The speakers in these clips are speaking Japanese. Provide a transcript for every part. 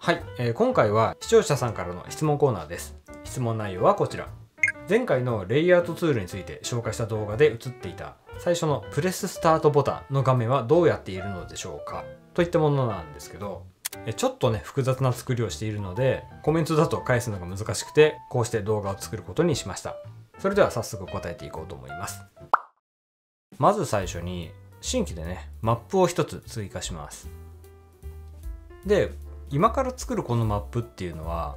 はい、今回は視聴者さんからの質問コーナーです。質問内容はこちら。前回のレイアウトツールについて紹介した動画で映っていた最初のプレススタートボタンの画面はどうやっているのでしょうかといったものなんですけど、ちょっとね複雑な作りをしているのでコメントだと返すのが難しくて、こうして動画を作ることにしました。それでは早速答えていこうと思います。まず最初に新規でねマップを一つ追加します。で今から作るこのマップっていうのは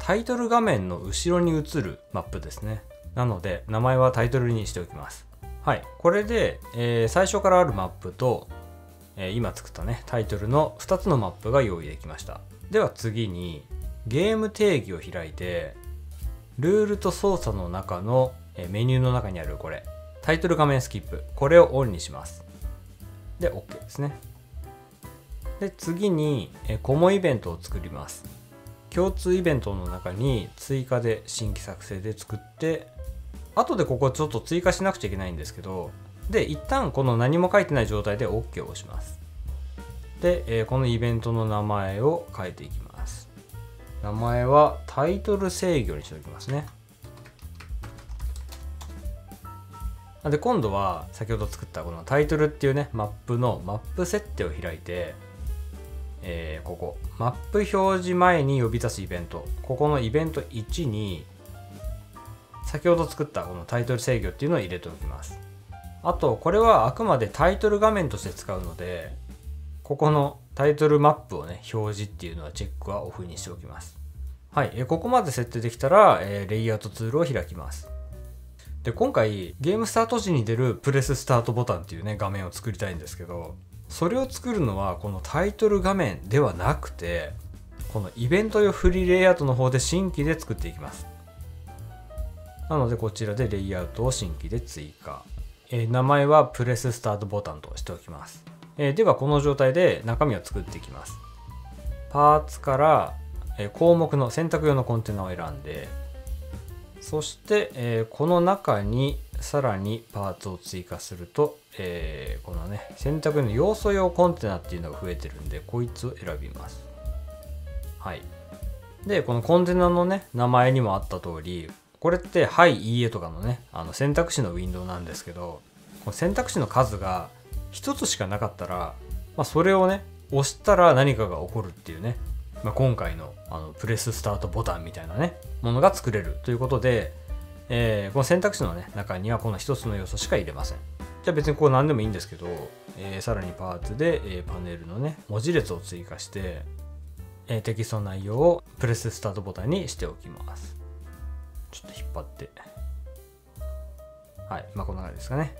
タイトル画面の後ろに映るマップですね。なので名前はタイトルにしておきます。はい、これで、最初からあるマップと、今作ったねタイトルの2つのマップが用意できました。では次にゲーム定義を開いて、ルールと操作の中の、メニューの中にあるこれタイトル画面スキップ、これをオンにします。で OK ですね。で次に、コモイベントを作ります。共通イベントの中に追加で新規作成で作って、後でここちょっと追加しなくちゃいけないんですけど、で一旦この何も書いてない状態で OK を押します。でこのイベントの名前を変えていきます。名前はタイトル制御にしておきますね。で今度は先ほど作ったこのタイトルっていうねマップのマップ設定を開いて、ここマップ表示前に呼び出すイベント、ここのイベント1に先ほど作ったこのタイトル制御っていうのを入れておきます。あとこれはあくまでタイトル画面として使うので、ここのタイトルマップをね表示っていうのはチェックはオフにしておきます。はい、ここまで設定できたら、レイアウトツールを開きます。で今回ゲームスタート時に出るプレススタートボタンっていうね画面を作りたいんですけど、それを作るのはこのタイトル画面ではなくて、このイベント用フリーレイアウトの方で新規で作っていきます。なのでこちらでレイアウトを新規で追加。名前はプレススタートボタンとしておきます。ではこの状態で中身を作っていきます。パーツから項目の選択用のコンテナを選んで、そして、この中にさらにパーツを追加すると、このね選択の要素用コンテナっていうのが増えてるんで、こいつを選びます。はい。でこのコンテナのね名前にもあった通り、これってはい、いいえとかのね選択肢のウィンドウなんですけど、この選択肢の数が1つしかなかったら、それをね押したら何かが起こるっていうね、今回のプレススタートボタンみたいなねものが作れるということで、この選択肢の、ね、中にはこの1つの要素しか入れません。じゃあ別にこう何でもいいんですけど、さらにパーツで、パネルのね文字列を追加して、テキストの内容をプレススタートボタンにしておきます。ちょっと引っ張って、はい、こんな感じですかね。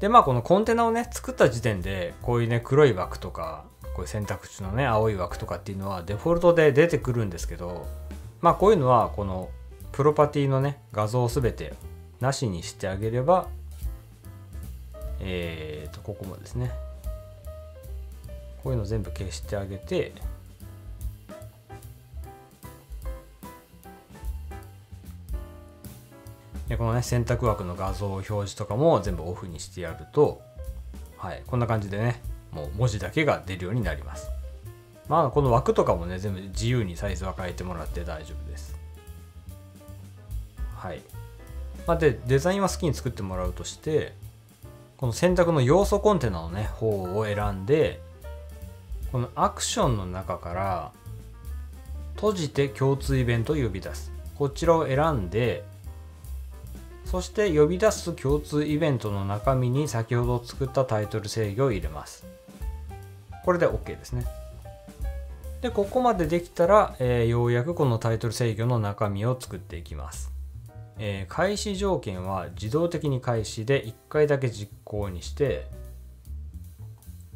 でこのコンテナをね作った時点でこういうね黒い枠とか、こういう選択肢のね青い枠とかっていうのはデフォルトで出てくるんですけど、こういうのはこのプロパティのね画像を全てなしにしてあげれば、ここもですねこういうの全部消してあげて、でこのね選択枠の画像表示とかも全部オフにしてやると、はい、こんな感じでねもう文字だけが出るようになります。この枠とかもね全部自由にサイズは変えてもらって大丈夫です。はい、でデザインは好きに作ってもらうとして、この選択の要素コンテナのね方を選んで、このアクションの中から閉じて共通イベントを呼び出す、こちらを選んで、そして呼び出す共通イベントの中身に先ほど作ったタイトル制御を入れます。これで OK ですね。で、ここまでできたら、ようやくこのタイトル制御の中身を作っていきます。開始条件は自動的に開始で1回だけ実行にして、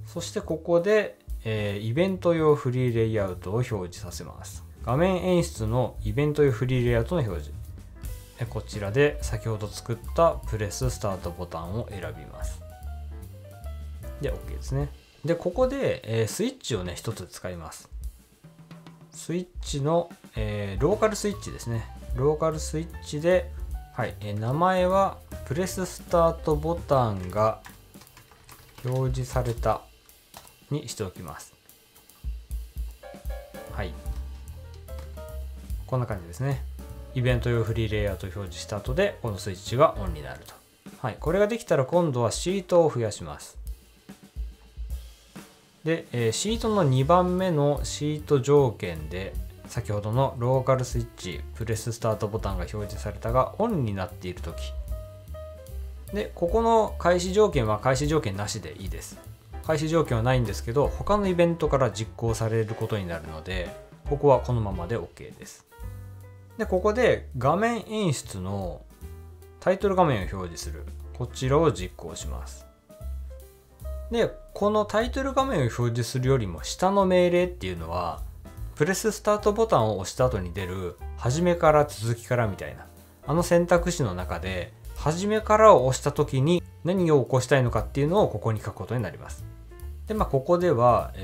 そしてここで、イベント用フリーレイアウトを表示させます。画面演出のイベント用フリーレイアウトの表示。こちらで先ほど作ったプレススタートボタンを選びます。で OK ですね。でここでスイッチをね一つ使います。スイッチの、ローカルスイッチですね。ローカルスイッチで、はい、名前はプレススタートボタンが表示されたにしておきます。はい、こんな感じですね。イベント用フリーレイアウトを表示した後で、このスイッチがオンになると。はい、これができたら今度はシートを増やします。で、シートの2番目のシート条件で、先ほどのローカルスイッチプレススタートボタンが表示されたがオンになっている時で、ここの開始条件は開始条件なしでいいです。開始条件はないんですけど、他のイベントから実行されることになるので、ここはこのままで OK です。で、ここで画面演出のタイトル画面を表示するこちらを実行します。で、このタイトル画面を表示するよりも下の命令っていうのは、プレススタートボタンを押した後に出る初めから続きからみたいな、あの選択肢の中で初めからを押した時に何を起こしたいのかっていうのをここに書くことになります。で、ここでは、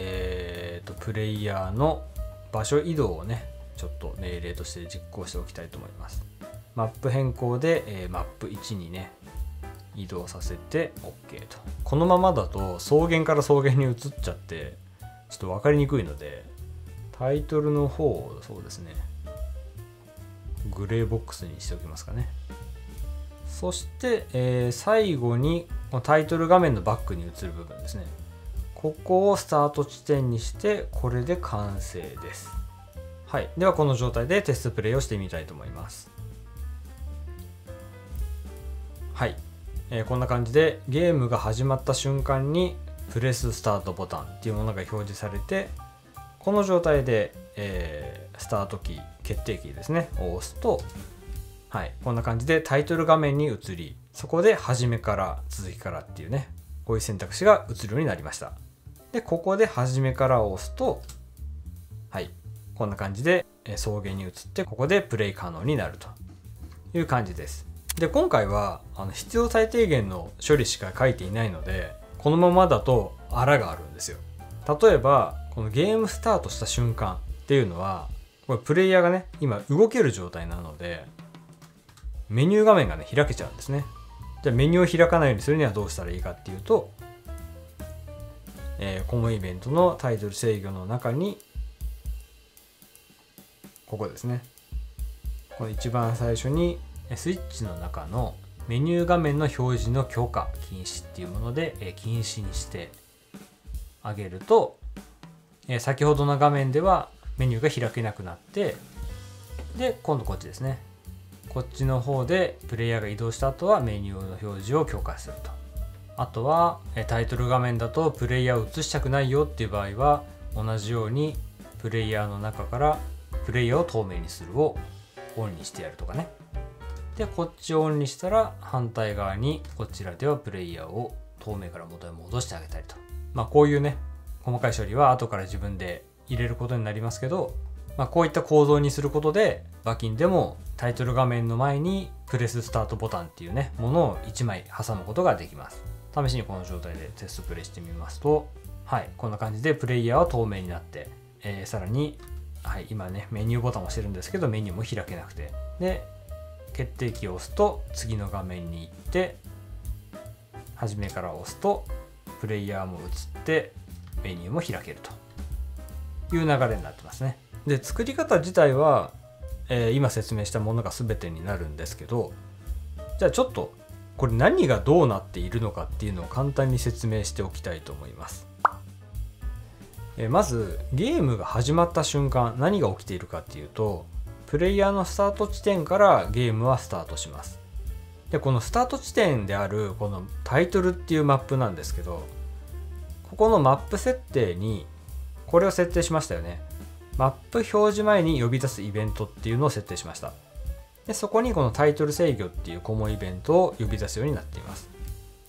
プレイヤーの場所移動をね、ちょっと命令として実行しておきたいと思います。マップ変更で、マップ1にね移動させて OK と。このままだと草原から草原に移っちゃってちょっと分かりにくいので、タイトルの方をそうですね、グレーボックスにしておきますかね。そして、最後にタイトル画面のバックに映る部分ですね。ここをスタート地点にして、これで完成です。はい。では、この状態でテストプレイをしてみたいと思います。はい。こんな感じでゲームが始まった瞬間にプレススタートボタンっていうものが表示されて、この状態で、スタートキー、決定キーですね、を押すと、はい、こんな感じでタイトル画面に移り、そこで初めから続きからっていうね、こういう選択肢が映るようになりました。で、ここで初めからを押すと、はい、こんな感じで草原に移って、ここでプレイ可能になるという感じです。で、今回は必要最低限の処理しか書いていないので、このままだとあらがあるんですよ。例えば、このゲームスタートした瞬間っていうのは、これプレイヤーがね、今動ける状態なので、メニュー画面がね、開けちゃうんですね。じゃあメニューを開かないようにするにはどうしたらいいかっていうと、このイベントのタイトル制御の中に、ここですね。この一番最初に、スイッチの中のメニュー画面の表示の許可、禁止っていうもので、禁止にしてあげると、先ほどの画面ではメニューが開けなくなって、で、今度こっちですね、こっちの方でプレイヤーが移動した後はメニューの表示を強化すると。あとはタイトル画面だとプレイヤーを映したくないよっていう場合は、同じようにプレイヤーの中からプレイヤーを透明にするをオンにしてやるとかね。で、こっちをオンにしたら反対側にこちらではプレイヤーを透明から元へ戻してあげたりと。こういうね、細かい処理は後から自分で入れることになりますけど、こういった構造にすることで、馬琴でもタイトル画面の前にプレススタートボタンっていうね、ものを1枚挟むことができます。試しにこの状態でテストプレイしてみますと、はい、こんな感じでプレイヤーは透明になって、さらに、はい、今ね、メニューボタンを押してるんですけど、メニューも開けなくて。で、決定キーを押すと、次の画面に行って、初めから押すと、プレイヤーも映って、メニューも開けるという流れになってますね。で、作り方自体は、今説明したものが全てになるんですけど、じゃあちょっとこれ何がどうなっているのかっていうのを簡単に説明しておきたいと思います。まずゲームが始まった瞬間、何が起きているかっていうと、プレイヤーのスタート地点からゲームはスタートします。で、このスタート地点であるこのタイトルっていうマップなんですけど、ここのマップ設定に、これを設定しましたよね。マップ表示前に呼び出すイベントっていうのを設定しました。で、そこにこのタイトル制御っていうコモイベントを呼び出すようになっています。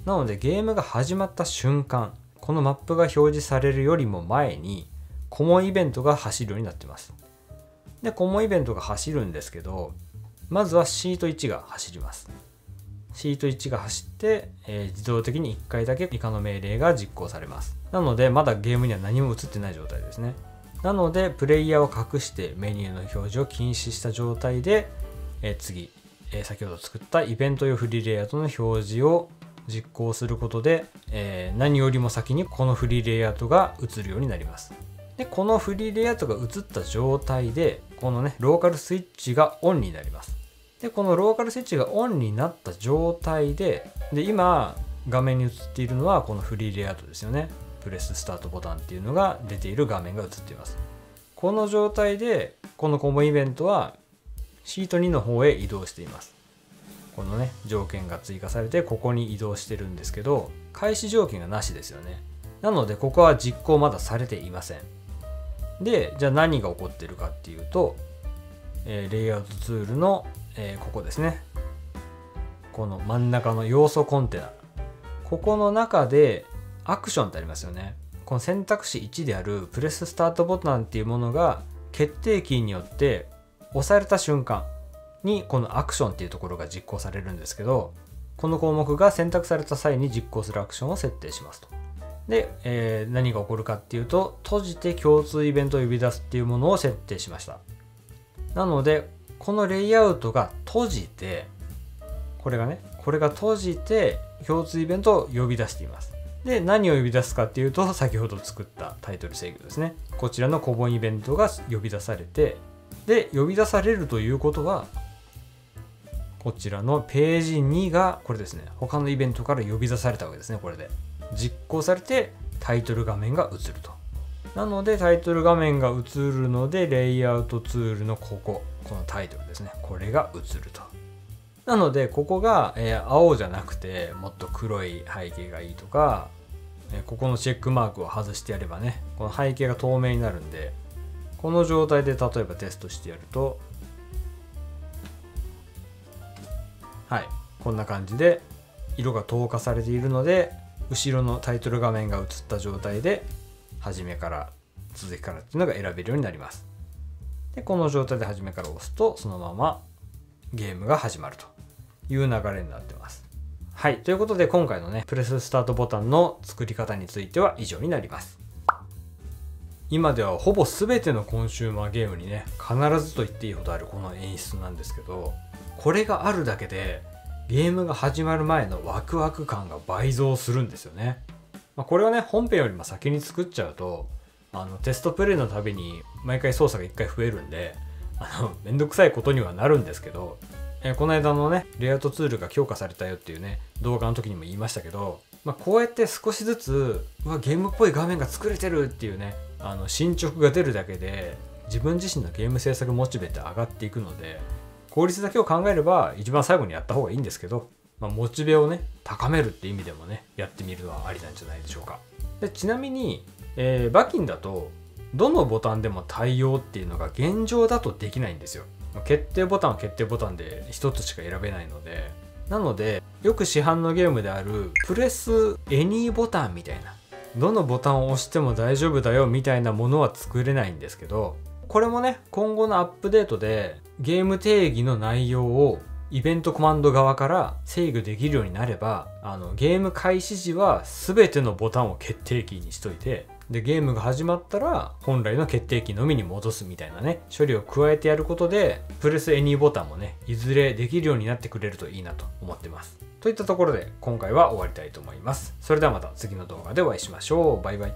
なのでゲームが始まった瞬間、このマップが表示されるよりも前に、コモイベントが走るようになっています。で、コモイベントが走るんですけど、まずはシート1が走ります。シート1が走って、自動的に1回だけ以下の命令が実行されます。なのでまだゲームには何も映ってない状態ですね。なのでプレイヤーを隠してメニューの表示を禁止した状態で、次、先ほど作ったイベント用フリーレイアウトの表示を実行することで、何よりも先にこのフリーレイアウトが映るようになります。でこのフリーレイアウトが映った状態でこのねローカルスイッチがオンになります。でこのローカルスイッチがオンになった状態で今画面に映っているのはこのフリーレイアウトですよね。プレススタートボタンっていうのが出ている画面が映っています。この状態でこのコンボイベントはシート2の方へ移動しています。このね条件が追加されてここに移動してるんですけど、開始条件がなしですよね。なのでここは実行まだされていません。でじゃあ何が起こってるかっていうと、レイアウトツールのここですね、この真ん中の要素コンテナ、ここの中でアクションってありますよね。この選択肢1であるプレススタートボタンっていうものが決定キーによって押された瞬間にこのアクションっていうところが実行されるんですけど、この項目が選択された際に実行するアクションを設定しますと。で、何が起こるかっていうと、閉じて共通イベントを呼び出すっていうものを設定しました。なのでこのレイアウトが閉じて、これが閉じて共通イベントを呼び出しています。で何を呼び出すかっていうと、先ほど作ったタイトル制御ですね。こちらのコボンイベントが呼び出されて、で呼び出されるということはこちらのページ2がこれですね、他のイベントから呼び出されたわけですね。これで実行されてタイトル画面が映ると。なのでタイトル画面が映るので、レイアウトツールのこのタイトルですね、これが映ると。なのでここが青じゃなくてもっと黒い背景がいいとか、ここのチェックマークを外してやればね、この背景が透明になるんで、この状態で例えばテストしてやると、はい、こんな感じで色が透過されているので、後ろのタイトル画面が映った状態で初めから続きからっていうのが選べるようになります。でこの状態で初めから押すと、そのままゲームが始まるという流れになってます。はい、ということで今回のねプレススタートボタンの作り方については以上になります。今ではほぼ全てのコンシューマーゲームにね必ずと言っていいほどあるこの演出なんですけど、これがあるだけでゲームが始まる前のワクワク感が倍増するんですよね。これはね本編よりも先に作っちゃうと、テストプレイのたびに毎回操作が1回増えるんで、めんどくさいことにはなるんですけど、この間のねレイアウトツールが強化されたよっていうね動画の時にも言いましたけど、こうやって少しずつうわゲームっぽい画面が作れてるっていうね進捗が出るだけで、自分自身のゲーム制作モチベって上がっていくので、効率だけを考えれば一番最後にやった方がいいんですけど、モチベをね高めるって意味でもねやってみるのはありなんじゃないでしょうか。でちなみに、バキンだとどのボタンでも対応っていうのが現状だとできないんですよ。決定ボタンは決定ボタンで1つしか選べないので、なのでよく市販のゲームであるプレスエニーボタンみたいな、どのボタンを押しても大丈夫だよみたいなものは作れないんですけど、これもね今後のアップデートでゲーム定義の内容をイベントコマンド側から制御できるようになれば、ゲーム開始時は全てのボタンを決定キーにしといて、でゲームが始まったら本来の決定キーのみに戻すみたいなね処理を加えてやることで、プレスエニーボタンもねいずれできるようになってくれるといいなと思ってます。といったところで今回は終わりたいと思います。それではまた次の動画でお会いしましょう。バイバイ。